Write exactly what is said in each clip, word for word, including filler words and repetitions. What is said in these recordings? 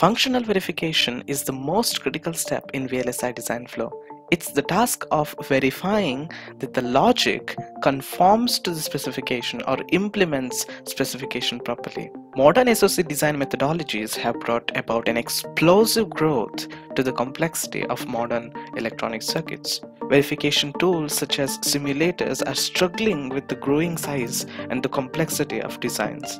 Functional verification is the most critical step in V L S I design flow. It's the task of verifying that the logic conforms to the specification or implements specification properly. Modern S O C design methodologies have brought about an explosive growth to the complexity of modern electronic circuits. Verification tools such as simulators are struggling with the growing size and the complexity of designs.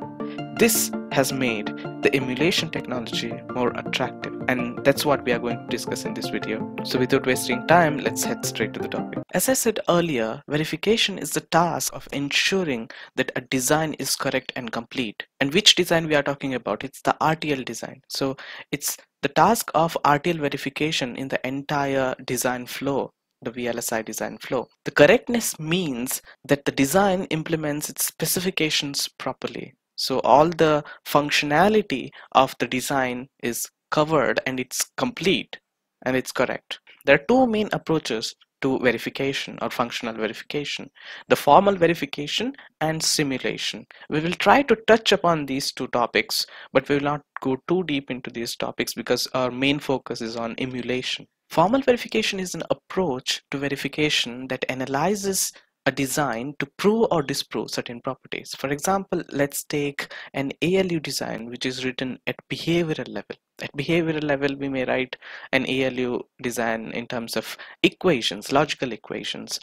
This has made the emulation technology more attractive, and that's what we are going to discuss in this video. So without wasting time, let's head straight to the topic. As I said earlier, verification is the task of ensuring that a design is correct and complete. And which design we are talking about? It's the R T L design. So it's the task of R T L verification in the entire design flow. The V L S I design flow. The correctness means that the design implements its specifications properly. So all the functionality of the design is covered and it's complete and it's correct. There are two main approaches to verification or functional verification: the formal verification and simulation. We will try to touch upon these two topics, but we will not go too deep into these topics because our main focus is on emulation. Formal verification is an approach to verification that analyzes a design to prove or disprove certain properties. For example, let's take an A L U design which is written at behavioral level. At behavioral level, we may write an A L U design in terms of equations, logical equations.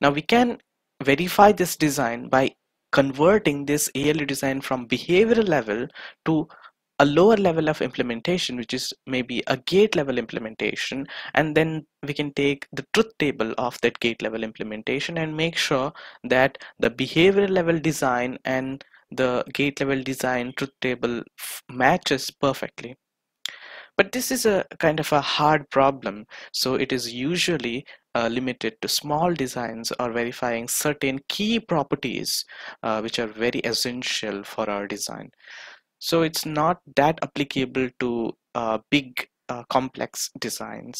Now we can verify this design by converting this A L U design from behavioral level to a lower level of implementation, which is maybe a gate level implementation, and then we can take the truth table of that gate level implementation and make sure that the behavioral level design and the gate level design truth table matches perfectly. But this is a kind of a hard problem, so it is usually Uh, limited to small designs or verifying certain key properties uh, which are very essential for our design. So it's not that applicable to uh, big uh, complex designs.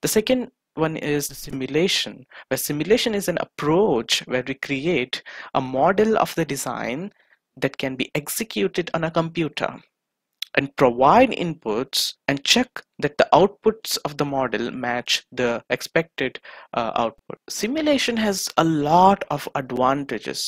The second one is simulation, where simulation is an approach where we create a model of the design that can be executed on a computer and provide inputs and check that the outputs of the model match the expected uh, output. Simulation has a lot of advantages.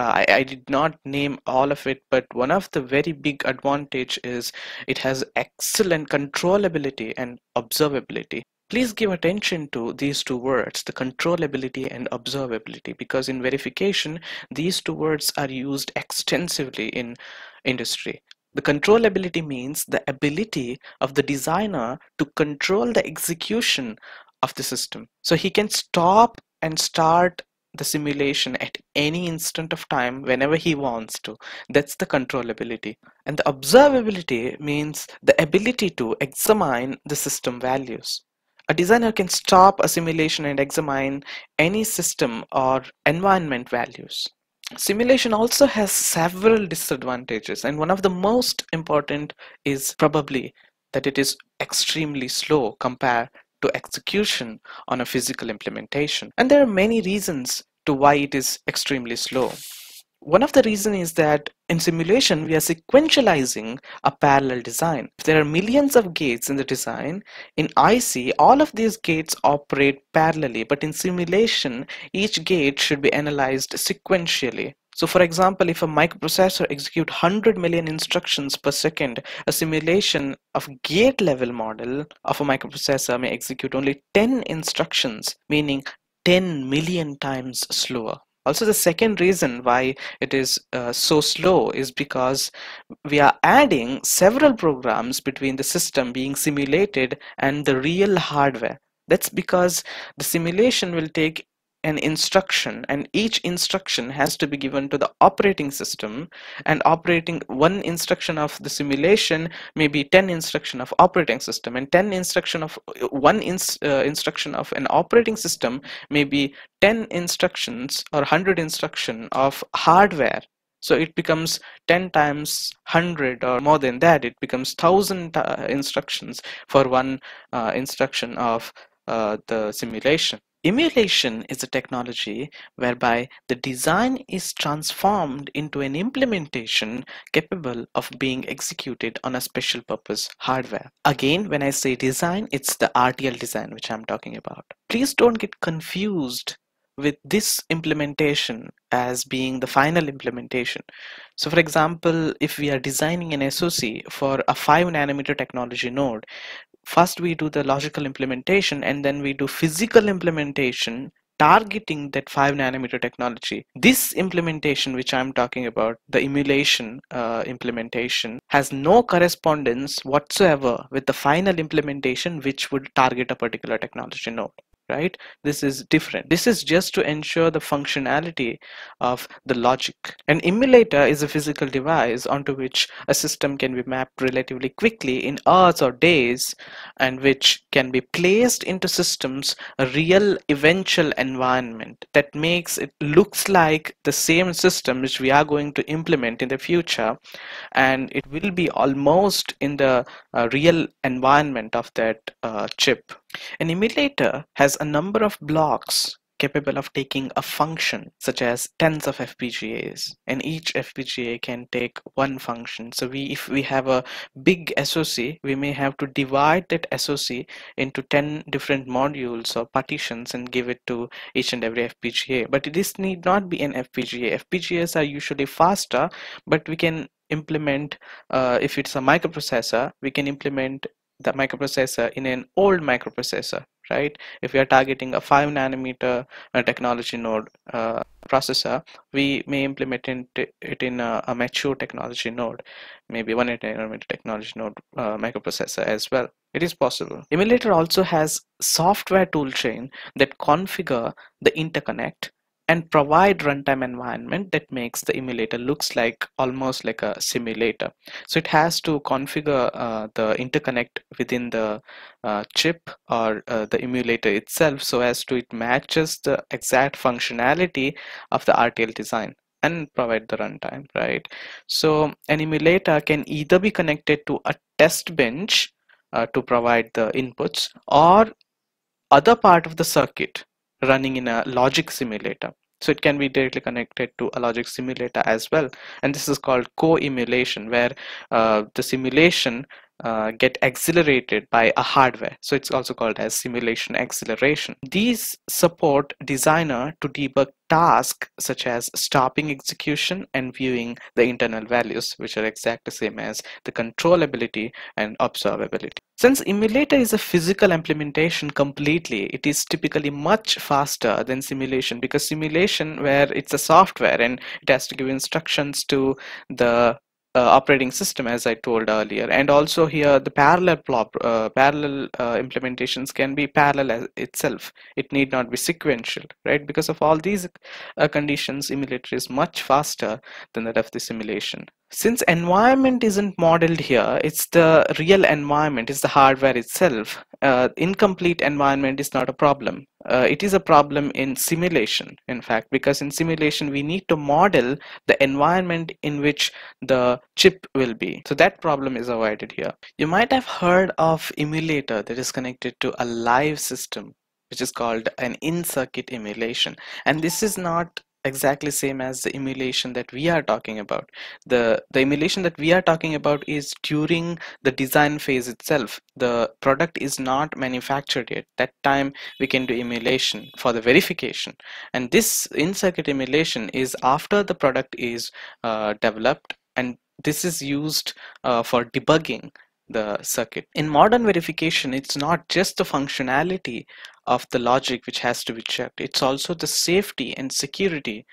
Uh, I, I did not name all of it, but one of the very big advantage is it has excellent controllability and observability. Please give attention to these two words, the controllability and observability, because in verification, these two words are used extensively in industry. The controllability means the ability of the designer to control the execution of the system. So he can stop and start the simulation at any instant of time whenever he wants to. That's the controllability. And the observability means the ability to examine the system values. A designer can stop a simulation and examine any system or environment values. Simulation also has several disadvantages, and one of the most important is probably that it is extremely slow compared to execution on a physical implementation. And there are many reasons to why it is extremely slow. One of the reasons is that in simulation, we are sequentializing a parallel design. If there are millions of gates in the design, in I C, all of these gates operate parallelly, but in simulation, each gate should be analyzed sequentially. So for example, if a microprocessor executes one hundred million instructions per second, a simulation of gate level model of a microprocessor may execute only ten instructions, meaning ten million times slower. Also, the second reason why it is uh, so slow is because we are adding several programs between the system being simulated and the real hardware. That's because the simulation will take an instruction, and each instruction has to be given to the operating system, and operating one instruction of the simulation may be ten instruction of operating system, and ten instruction of one ins, uh, instruction of an operating system may be ten instructions or one hundred instruction of hardware. So it becomes ten times one hundred, or more than that, it becomes one thousand uh, instructions for one uh, instruction of uh, the simulation. Emulation is a technology whereby the design is transformed into an implementation capable of being executed on a special purpose hardware. Again, when I say design, it's the R T L design which I'm talking about. Please don't get confused with this implementation as being the final implementation. So for example, if we are designing an S O C for a five nanometer technology node, first we do the logical implementation and then we do physical implementation targeting that five nanometer technology. This implementation which I'm talking about, the emulation uh, implementation, has no correspondence whatsoever with the final implementation which would target a particular technology node. Right? This is different. This is just to ensure the functionality of the logic. An emulator is a physical device onto which a system can be mapped relatively quickly in hours or days, and which can be placed into systems a real eventual environment that makes it looks like the same system which we are going to implement in the future, and it will be almost in the uh, real environment of that uh, chip. An emulator has a number of blocks capable of taking a function, such as tens of F P G As, and each F P G A can take one function. So we if we have a big S O C, we may have to divide that S O C into ten different modules or partitions and give it to each and every F P G A. But this need not be an F P G A. F P G As are usually faster, but we can implement, uh, if it's a microprocessor, we can implement the microprocessor in an old microprocessor, right? If we are targeting a five nanometer uh, technology node uh, processor, we may implement it in a, a mature technology node, maybe one nanometer technology node uh, microprocessor as well. It is possible. Emulator also has software toolchain that configure the interconnect and provide runtime environment that makes the emulator looks like almost like a simulator. So it has to configure uh, the interconnect within the uh, chip or uh, the emulator itself, so as to it matches the exact functionality of the R T L design and provide the runtime, right? So an emulator can either be connected to a test bench uh, to provide the inputs, or other part of the circuit running in a logic simulator. So it can be directly connected to a logic simulator as well, and this is called co-emulation, where uh, the simulation uh, get accelerated by a hardware. So it's also called as simulation acceleration. These support designer to debug tasks such as stopping execution and viewing the internal values, which are exactly the same as the controllability and observability. Since emulator is a physical implementation completely, it is typically much faster than simulation, because simulation, where it's a software and it has to give instructions to the uh, operating system, as I told earlier, and also here the parallel plop, uh, parallel uh, implementations can be parallel as itself. It need not be sequential, right? Because of all these uh, conditions, emulator is much faster than that of the simulation. Since environment isn't modeled here, it's the real environment, it's the hardware itself. Uh, incomplete environment is not a problem. Uh, it is a problem in simulation, in fact, because in simulation we need to model the environment in which the chip will be. So that problem is avoided here. You might have heard of emulator that is connected to a live system, which is called an in-circuit emulation, and this is not exactly same as the emulation that we are talking about. The the emulation that we are talking about is during the design phase itself. The product is not manufactured yet. That time we can do emulation for the verification, and this in-circuit emulation is after the product is uh, developed, and this is used uh, for debugging the circuit. In modern verification, it's not just the functionality of the logic which has to be checked, it's also the safety and security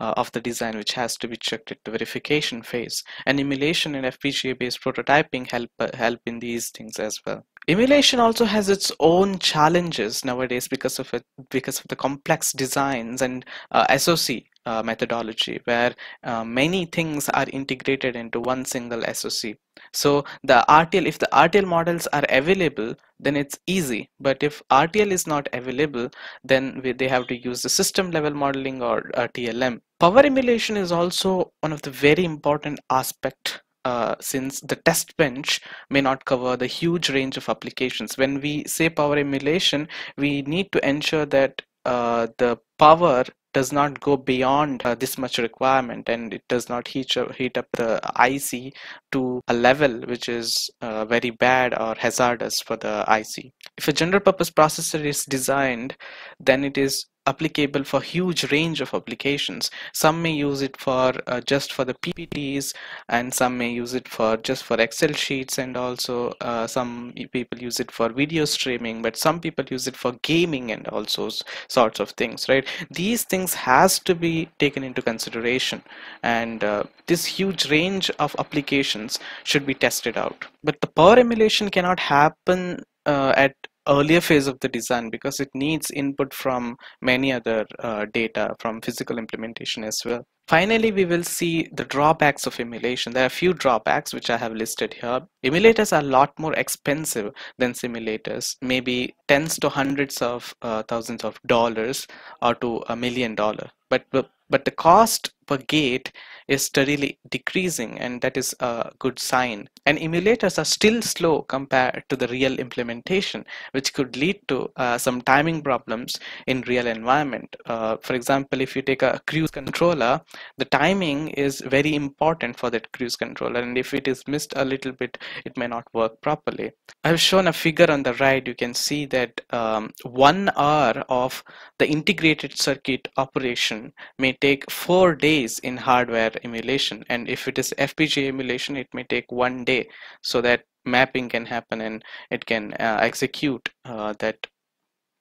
uh, of the design which has to be checked at the verification phase. And emulation and F P G A based prototyping help uh, help in these things as well. Emulation also has its own challenges nowadays because of it, because of the complex designs and uh, S O C uh, methodology, where uh, many things are integrated into one single S O C. So the R T L, if the R T L models are available, then it's easy. But if R T L is not available, then we, they have to use the system level modeling or uh, T L M. Power emulation is also one of the very important aspect, Uh, since the test bench may not cover the huge range of applications. When we say power emulation, we need to ensure that uh, the power does not go beyond uh, this much requirement, and it does not heat up, heat up the I C to a level which is uh, very bad or hazardous for the I C. If a general purpose processor is designed, then it is applicable for huge range of applications. Some may use it for uh, just for the P P Ts, and some may use it for just for Excel sheets, and also uh, some people use it for video streaming, but some people use it for gaming and also sorts of things, right? These things has to be taken into consideration, and uh, this huge range of applications should be tested out. But the power emulation cannot happen uh, at earlier phase of the design, because it needs input from many other uh, data from physical implementation as well. Finally, we will see the drawbacks of emulation. There are a few drawbacks which I have listed here. Emulators are a lot more expensive than simulators, maybe tens to hundreds of uh, thousands of dollars or to a million dollar. But but the cost per gate is steadily decreasing, and that is a good sign. And emulators are still slow compared to the real implementation, which could lead to uh, some timing problems in real environment. Uh, for example, if you take a cruise controller, the timing is very important for that cruise controller, and if it is missed a little bit, it may not work properly. I've shown a figure on the right. You can see that um, one hour of the integrated circuit operation may take four days in hardware emulation, and if it is F P G A emulation, it may take one day, so that mapping can happen and it can uh, execute uh, that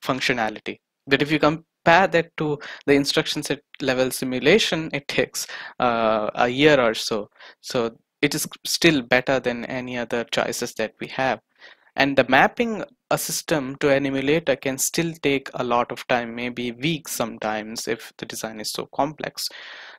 functionality. But if you compare that to the instruction set level simulation, it takes uh, a year or so. So it is still better than any other choices that we have. And the mapping a system to an emulator can still take a lot of time, maybe weeks sometimes, if the design is so complex.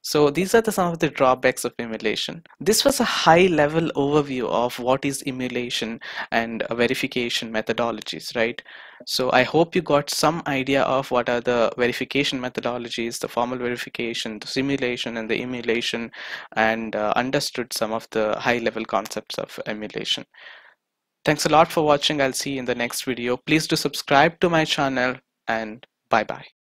So these are the, some of the drawbacks of emulation. This was a high level overview of what is emulation and verification methodologies, right? So I hope you got some idea of what are the verification methodologies, the formal verification, the simulation, and the emulation, and uh, understood some of the high level concepts of emulation. Thanks a lot for watching. I'll see you in the next video. Please do subscribe to my channel, and bye-bye.